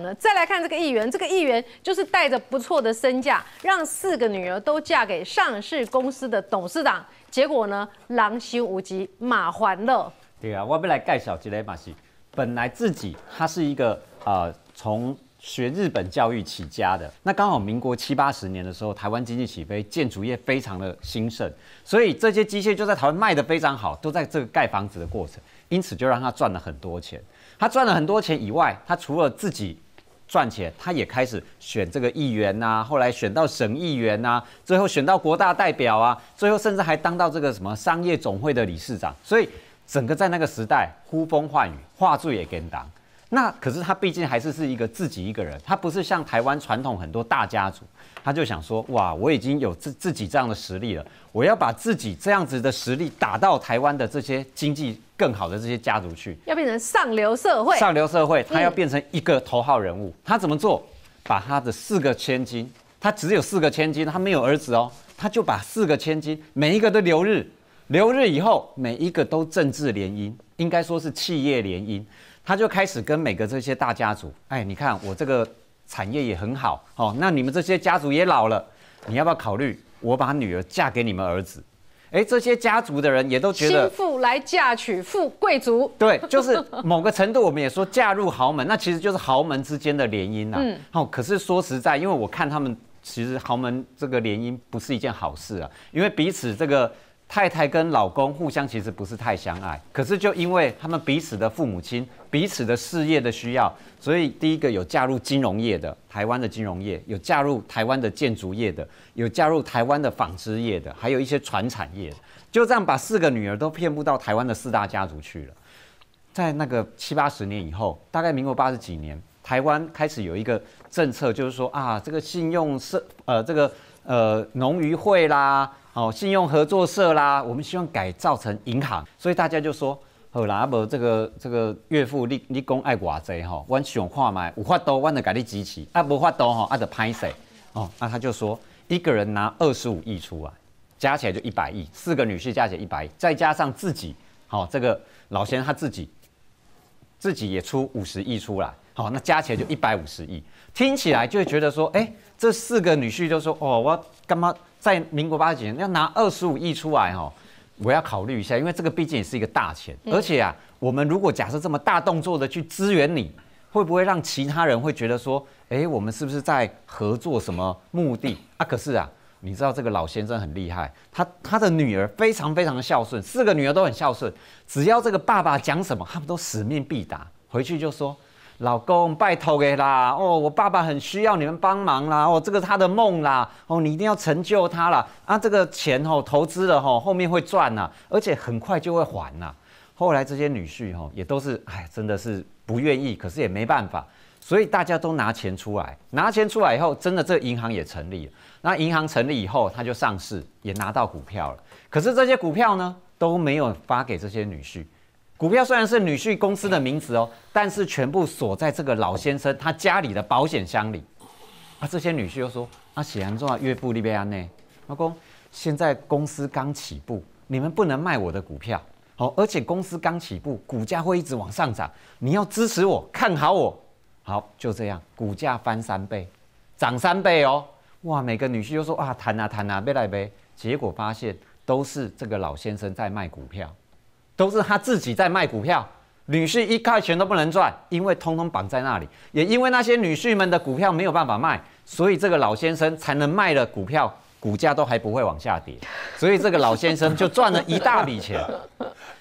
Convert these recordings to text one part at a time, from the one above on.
呢？再来看这个议员，这个议员就是带着不错的身价，让4个女儿都嫁给上市公司的董事长，结果呢，狼心无极，马还乐。对啊，我要来介绍一个嘛是，本来自己他是一个从学日本教育起家的，那刚好民国70、80年的时候，台湾经济起飞，建筑业非常的兴盛，所以这些机械就在台湾卖得非常好，都在这个盖房子的过程，因此就让他赚了很多钱。他赚了很多钱以外，他除了自己赚钱，他也开始选这个议员啊，后来选到省议员啊，最后选到国大代表啊，最后甚至还当到这个什么商业总会的理事长，所以整个在那个时代呼风唤雨，话术也跟当。那可是他毕竟还是一个自己一个人，他不是像台湾传统很多大家族，他就想说哇，我已经有自己这样的实力了，我要把自己这样子的实力打到台湾的这些经济更好的这些家族去，要变成上流社会。上流社会，他要变成一个头号人物，他怎么做？把他的4个千金，他只有4个千金，他没有儿子哦，他就把4个千金每一个都留日，留日以后每一个都政治联姻，应该说是企业联姻。他就开始跟每个这些大家族，哎，你看我这个产业也很好，哦，那你们这些家族也老了，你要不要考虑我把女儿嫁给你们儿子？哎，这些家族的人也都觉得新妇来嫁娶富贵族，对，就是某个程度我们也说嫁入豪门，那其实就是豪门之间的联姻啊。哦，可是说实在，因为我看他们其实豪门这个联姻不是一件好事啊，因为彼此这个。太太跟老公互相其实不是太相爱，可是就因为他们彼此的父母亲、彼此的事业的需要，所以第一个有嫁入金融业的，台湾的金融业；有嫁入台湾的建筑业的，有嫁入台湾的纺织业的，还有一些传产业的，就这样把4个女儿都骗不到台湾的4大家族去了。在那个70、80年以后，大概民国80几年，台湾开始有一个政策，就是说啊，这个信用社农渔会啦。哦，信用合作社啦，我们希望改造成银行，所以大家就说，好啦，不这个岳父你讲爱偌济吼，我想看卖有法度，我就给你支持，啊无法度吼，啊就拍谁哦，那他就说一个人拿25亿出来，加起来就100亿，4个女婿加起来100亿，再加上自己，好、哦、这个老先生他自己也出50亿出来。好，那加起来就150亿，听起来就会觉得说，哎、欸，这4个女婿就说，哦，我干嘛在民国80几年要拿25亿出来哦？我要考虑一下，因为这个毕竟也是一个大钱，而且啊，我们如果假设这么大动作的去支援你，会不会让其他人会觉得说，哎、欸，我们是不是在合作什么目的啊？可是啊，你知道这个老先生很厉害，他的女儿非常的孝顺，4个女儿都很孝顺，只要这个爸爸讲什么，他们都使命必达，回去就说。老公，拜托给啦！哦，我爸爸很需要你们帮忙啦！哦，这个他的梦啦！哦，你一定要成就他啦！啊，这个钱哦，投资了哦，后面会赚呐、啊，而且很快就会还呐、啊。后来这些女婿哦，也都是哎，真的是不愿意，可是也没办法，所以大家都拿钱出来，拿钱出来以后，真的这银行也成立了。那银行成立以后，他就上市，也拿到股票了。可是这些股票呢，都没有发给这些女婿。股票虽然是女婿公司的名字哦，但是全部锁在这个老先生他家里的保险箱里。啊，这些女婿又说：“啊，显然做岳父那边安内，老公，现在公司刚起步，你们不能卖我的股票，好、哦，而且公司刚起步，股价会一直往上涨，你要支持我，看好我。好，就这样，股价翻3倍，涨3倍哦。哇，每个女婿又说：啊，谈啊谈啊，别来呗。结果发现都是这个老先生在卖股票。”都是他自己在卖股票，女婿1块钱都不能赚，因为通通绑在那里。也因为那些女婿们的股票没有办法卖，所以这个老先生才能卖了股票，股价都还不会往下跌。所以这个老先生就赚了一大笔钱，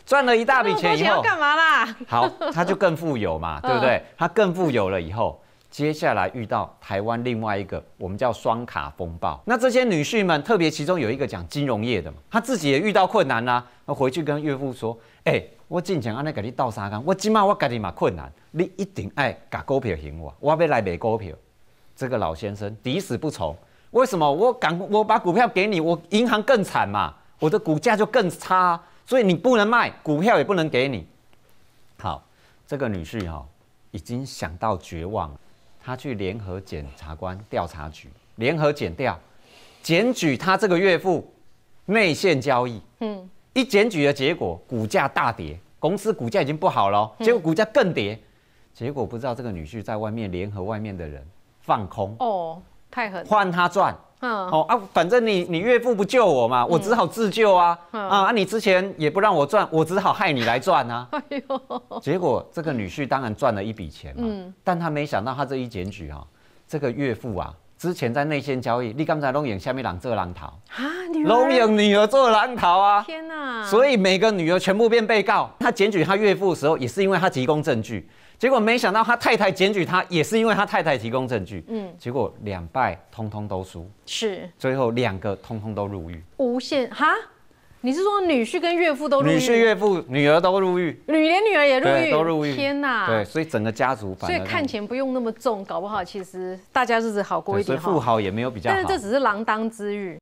赚了一大笔钱以后干嘛啦？好，他就更富有嘛，对不对？他更富有了以后，接下来遇到台湾另外一个我们叫双卡风暴。那这些女婿们，特别其中有一个讲金融业的嘛，他自己也遇到困难啦、啊。那回去跟岳父说：“哎、欸，我之前安尼给你倒三缸，我今麦我家己嘛困难，你一定爱搞股票行我，我要来买股票。”这个老先生抵死不从。为什么？我把股票给你，我银行更惨嘛，我的股价就更差、啊，所以你不能卖股票，也不能给你。好，这个女婿哈、哦、已经想到绝望了，他去联合检察官调查局联合检调，检举他这个岳父内线交易。嗯。一检举的结果，股价大跌，公司股价已经不好了，结果股价更跌。结果不知道这个女婿在外面联合外面的人放空哦，太狠，换他赚。 嗯，哦啊，反正你岳父不救我嘛，我只好自救啊、你之前也不让我赚，我只好害你来赚啊。哎呦，结果这个女婿当然赚了一笔钱嘛，但他没想到他这一检举啊、这个岳父啊，之前在内线交易，你刚才弄演下面狼做狼逃啊，弄演女儿做狼逃啊，天哪！所以每个女儿全部变被告。他检举他岳父的时候，也是因为他提供证据。 结果没想到他太太检举他，也是因为他太太提供证据。结果两败通通都输，是最后两个通通都入狱，无限哈？你是说女婿跟岳父都入狱？女婿、岳父、女儿都入狱，连女儿也入狱，都入狱。天哪！对，所以整个家族反正，所以看钱不用那么重，搞不好其实大家日子好过一点。所以富豪也没有比较好，但是这只是锒铛之狱。